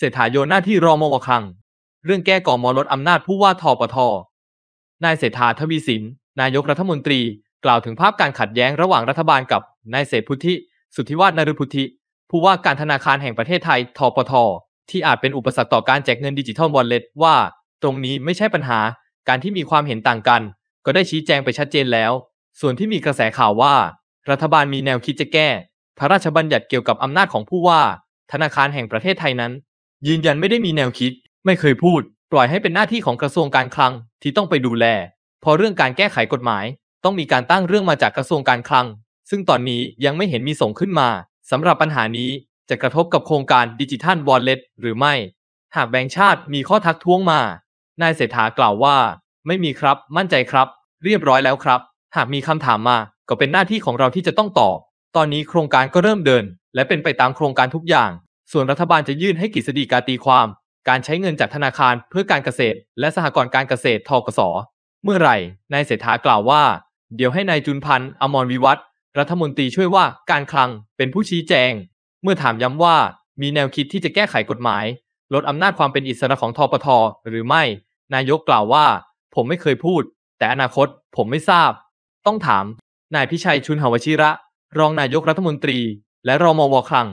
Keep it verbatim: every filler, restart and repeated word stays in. เศรษฐาโยนหน้าที่รมก.คลังเรื่องแก้ก่อมอลดอำนาจผู้ว่าธปท.นายเศรษฐาทวีสินนายกรัฐมนตรีกล่าวถึงภาพการขัดแย้งระหว่างรัฐบาลกับนายเศรษฐพุทธิสุทธิวาทนฤพุทธิผู้ว่าการธนาคารแห่งประเทศไทยธปท.ที่อาจเป็นอุปสรรคต่อการแจกเงินดิจิทัลวอลเล็ตว่าตรงนี้ไม่ใช่ปัญหาการที่มีความเห็นต่างกันก็ได้ชี้แจงไปชัดเจนแล้วส่วนที่มีกระแสข่าวว่ารัฐบาลมีแนวคิดจะแก้พระราชบัญญัติเกี่ยวกับอำนาจของผู้ว่าธนาคารแห่งประเทศไทยนั้นยืนยันไม่ได้มีแนวคิดไม่เคยพูดปล่อยให้เป็นหน้าที่ของกระทรวงการคลังที่ต้องไปดูแลพอเรื่องการแก้ไขกฎหมายต้องมีการตั้งเรื่องมาจากกระทรวงการคลังซึ่งตอนนี้ยังไม่เห็นมีส่งขึ้นมาสำหรับปัญหานี้จะกระทบกับโครงการดิจิทัลวอลเล็ตหรือไม่หากแบงก์ชาติมีข้อทักท้วงมานายเศรษฐากล่าวว่าไม่มีครับมั่นใจครับเรียบร้อยแล้วครับหากมีคำถามมาก็เป็นหน้าที่ของเราที่จะต้องตอบตอนนี้โครงการก็เริ่มเดินและเป็นไปตามโครงการทุกอย่างส่วนรัฐบาลจะยื่นให้กฤษฎีกาตีความการใช้เงินจากธนาคารเพื่อการเกษตรและสหกรณ์การเกษตรธกส.เมื่อไหร่นายเศรษฐากล่าวว่าเดี๋ยวให้นายจุลพันธ์อมรวิวัฒน์รัฐมนตรีช่วยว่าการคลังเป็นผู้ชี้แจงเมื่อถามย้ำว่ามีแนวคิดที่จะแก้ไขกฎหมายลดอำนาจความเป็นอิสระของธปท.หรือไม่นายกกล่าวว่าผมไม่เคยพูดแต่อนาคตผมไม่ทราบต้องถามนายพิชัยชุนหวชิระรองนายกรัฐมนตรีและรมว.คลัง